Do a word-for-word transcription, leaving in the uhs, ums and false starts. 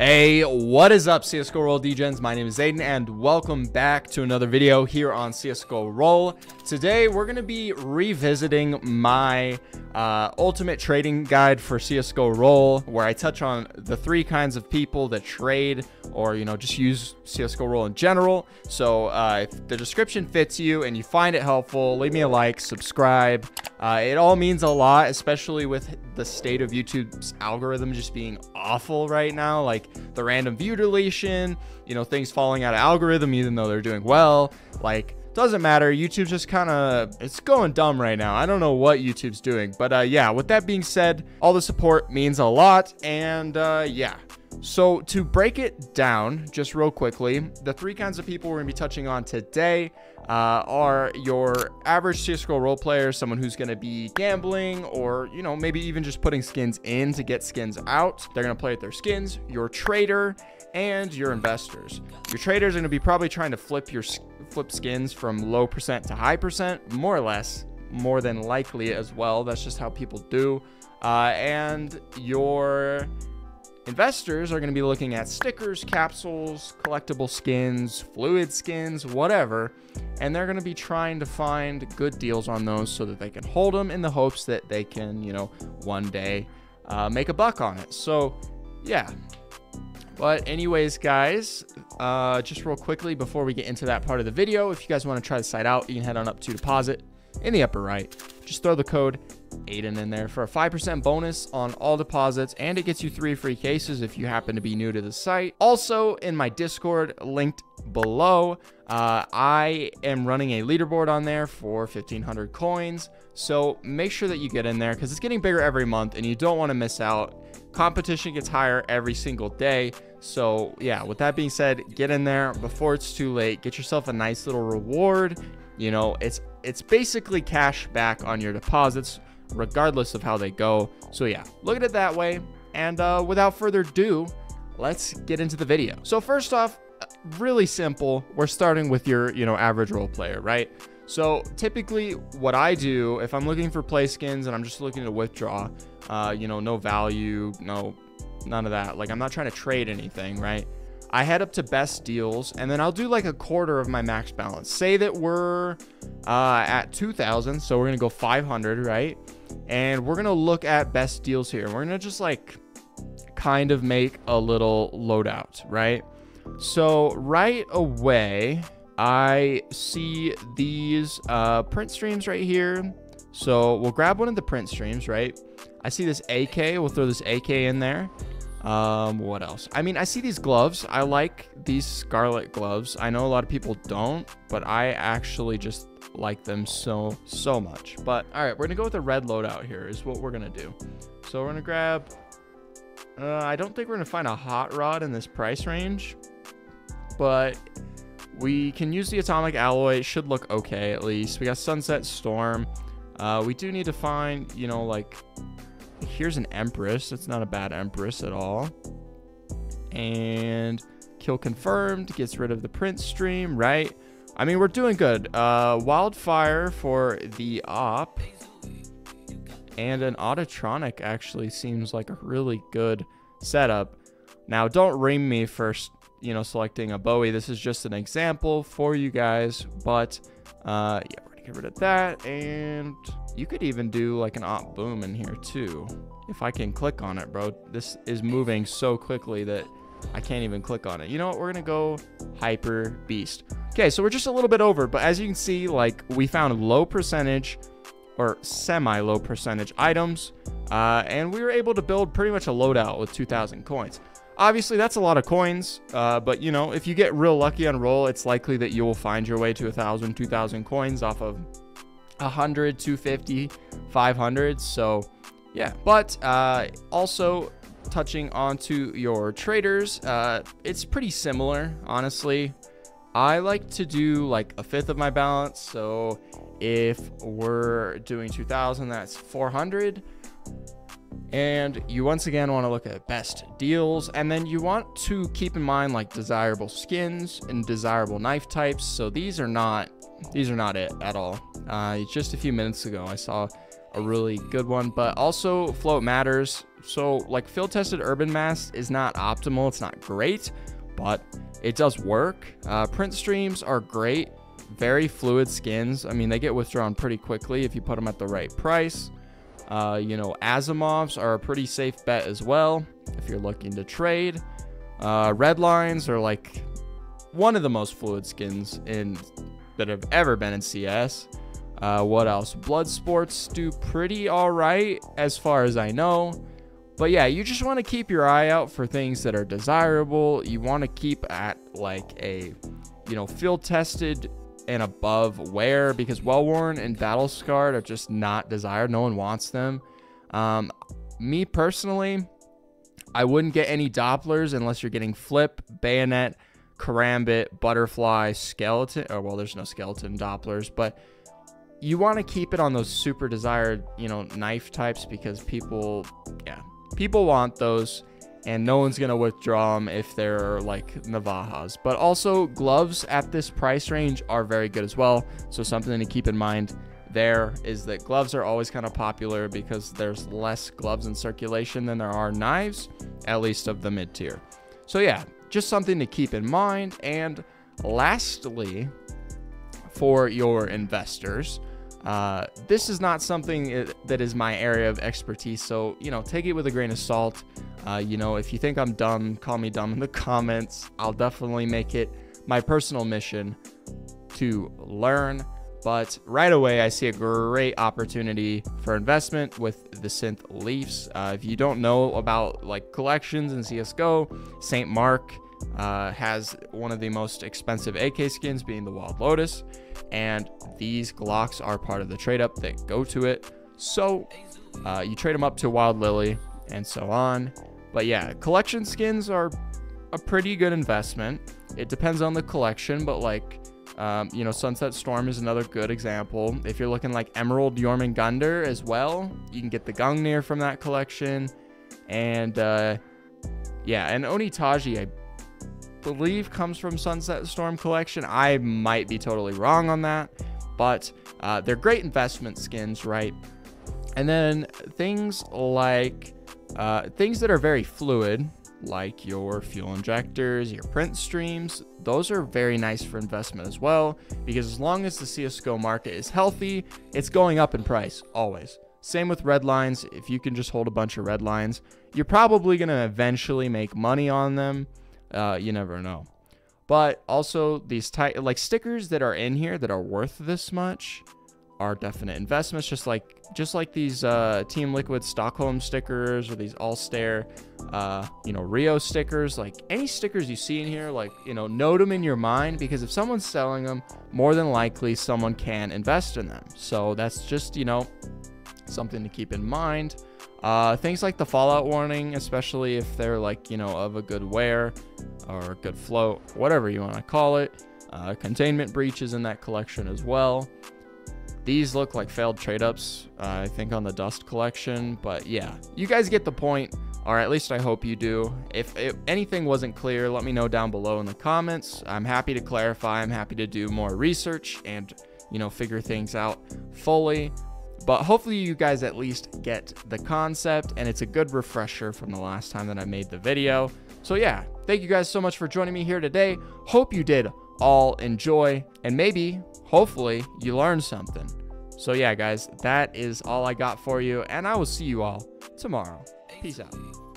Hey, what is up, C S G O Roll D-Gens? My name is Aiden, and welcome back to another video here on C S G O Roll. Today, we're going to be revisiting my uh, ultimate trading guide for C S G O Roll, where I touch on the three kinds of people that trade or, you know, just use C S G O Roll in general. So uh, if the description fits you and you find it helpful, leave me a like, subscribe. Uh, it all means a lot, especially with the state of YouTube's algorithm just being awful right now. Like, the random view deletion, you know, things falling out of algorithm even though they're doing well. Like, doesn't matter, YouTube's just kind of, it's going dumb right now. I don't know what YouTube's doing, but uh yeah, with that being said, all the support means a lot. And uh yeah, so to break it down just real quickly, the three kinds of people we're gonna be touching on today uh are your average C S G O role player, someone who's gonna be gambling or, you know, maybe even just putting skins in to get skins out. They're gonna play with their skins. Your trader and your investors. Your traders are gonna be probably trying to flip your flip skins from low percent to high percent, more or less, more than likely as well. That's just how people do. Uh, and your investors are gonna be looking at stickers, capsules, collectible skins, fluid skins, whatever. And they're gonna be trying to find good deals on those so that they can hold them in the hopes that they can, you know, one day uh, make a buck on it. So yeah. But anyways, guys, uh, just real quickly before we get into that part of the video, if you guys want to try the site out, you can head on up to deposit in the upper right. Just throw the code Aiden in there for a five percent bonus on all deposits, and it gets you three free cases if you happen to be new to the site. Also, in my Discord linked below, uh, I am running a leaderboard on there for fifteen hundred coins. So make sure that you get in there because it's getting bigger every month and you don't want to miss out. Competition gets higher every single day. So yeah, with that being said, get in there before it's too late. Get yourself a nice little reward. You know, it's it's basically cash back on your deposits, regardless of how they go. So yeah, look at it that way. And uh, without further ado, let's get into the video. So first off, really simple. We're starting with your, you know, average role player, right? So typically what I do if I'm looking for play skins and I'm just looking to withdraw, uh, you know, no value, no, none of that. Like, I'm not trying to trade anything, right? I head up to best deals, and then I'll do like a quarter of my max balance. Say that we're uh, at two thousand, so we're gonna go five hundred, right? And we're gonna look at best deals here. We're gonna just like kind of make a little loadout, right? So right away, I see these uh, print streams right here. So we'll grab one of the print streams, right? I see this A K, we'll throw this A K in there. Um, what else? I mean, I see these gloves. I like these scarlet gloves. I know a lot of people don't, but I actually just like them so, so much. But all right, we're gonna go with the red loadout here is what we're gonna do. So we're gonna grab, uh, I don't think we're gonna find a hot rod in this price range, but we can use the atomic alloy. It should look okay. At least we got sunset storm. Uh, we do need to find, you know, like, here's an Empress. That's not a bad Empress at all. And kill confirmed gets rid of the print stream, right? I mean, we're doing good. Uh, wildfire for the op, and an autotronic actually seems like a really good setup. Now, don't ring me for, you know, selecting a Bowie. This is just an example for you guys. But uh, yeah, we're gonna get rid of that. And you could even do like an op boom in here too. If I can click on it, bro. This is moving so quickly that I can't even click on it. You know what? We're gonna go hyper beast. Okay, so we're just a little bit over, but as you can see, like, we found low percentage or semi low percentage items. Uh, and we were able to build pretty much a loadout with two thousand coins. Obviously that's a lot of coins, uh, but you know, if you get real lucky on roll, it's likely that you will find your way to one thousand, two thousand coins off of one hundred, two fifty, five hundred. So yeah, but uh also touching onto your traders, uh it's pretty similar, honestly. I like to do like a fifth of my balance. So if we're doing two thousand, that's four hundred. And you once again want to look at best deals, and then you want to keep in mind like desirable skins and desirable knife types. So these are not these are not it at all. Uh, just a few minutes ago, I saw a a really good one, but also float matters. So like field tested urban mass is not optimal, it's not great, but it does work. Uh, print streams are great, very fluid skins. I mean, they get withdrawn pretty quickly if you put them at the right price. Uh, you know, Asimovs are a pretty safe bet as well if you're looking to trade. Uh, red lines are like one of the most fluid skins in that have ever been in C S. Uh, what else? Blood sports do pretty all right as far as I know. But yeah, you just want to keep your eye out for things that are desirable. You want to keep at like a, you know, field tested and above wear, because well-worn and battle scarred are just not desired. No one wants them. Um, me personally, I wouldn't get any Dopplers unless you're getting flip, bayonet, karambit, butterfly, skeleton. Oh, well, there's no skeleton Dopplers, but you want to keep it on those super desired, you know, knife types, because people, yeah, people want those, and no one's going to withdraw them if they're like Navajas. But also gloves at this price range are very good as well. So something to keep in mind there is that gloves are always kind of popular because there's less gloves in circulation than there are knives, at least of the mid tier. So yeah, just something to keep in mind. And lastly, for your investors, uh, this is not something that is my area of expertise, so, you know, take it with a grain of salt. Uh, you know, if you think I'm dumb, call me dumb in the comments. I'll definitely make it my personal mission to learn. But right away, I see a great opportunity for investment with the Synth Leafs. Uh, if you don't know about like collections in C S G O, Saint Mark uh, has one of the most expensive A K skins, being the Wild Lotus. And these Glocks are part of the trade up that go to it. So uh, you trade them up to Wild Lily and so on. But yeah, collection skins are a pretty good investment. It depends on the collection, but like, um, you know, Sunset Storm is another good example. If you're looking like Emerald Yormungandr as well, you can get the Gungnir from that collection. And uh, yeah, and Onitaji, I believe, comes from Sunset Storm collection. I might be totally wrong on that, but uh, they're great investment skins, right? And then things like uh, things that are very fluid, like your fuel injectors, your print streams, those are very nice for investment as well, because as long as the C S G O market is healthy, it's going up in price always. Same with red lines. If you can just hold a bunch of red lines, you're probably going to eventually make money on them. Uh, you never know. But also these tight like stickers that are in here that are worth this much are definite investments, just like just like these uh, Team Liquid Stockholm stickers, or these All-Star, uh, you know, Rio stickers. Like any stickers you see in here, like, you know, note them in your mind, because if someone's selling them, more than likely someone can invest in them. So that's just, you know, something to keep in mind. Uh, things like the fallout warning, especially if they're like, you know, of a good wear or a good float, whatever you want to call it. Uh, containment breaches in that collection as well. These look like failed trade-ups, uh, I think, on the Dust collection. But yeah, you guys get the point, or at least I hope you do. If it, anything wasn't clear, let me know down below in the comments. I'm happy to clarify. I'm happy to do more research and, you know, figure things out fully. But hopefully you guys at least get the concept, and it's a good refresher from the last time that I made the video. So yeah, thank you guys so much for joining me here today. Hope you did all enjoy, and maybe, hopefully, you learned something. So yeah, guys, that is all I got for you, and I will see you all tomorrow. Peace out.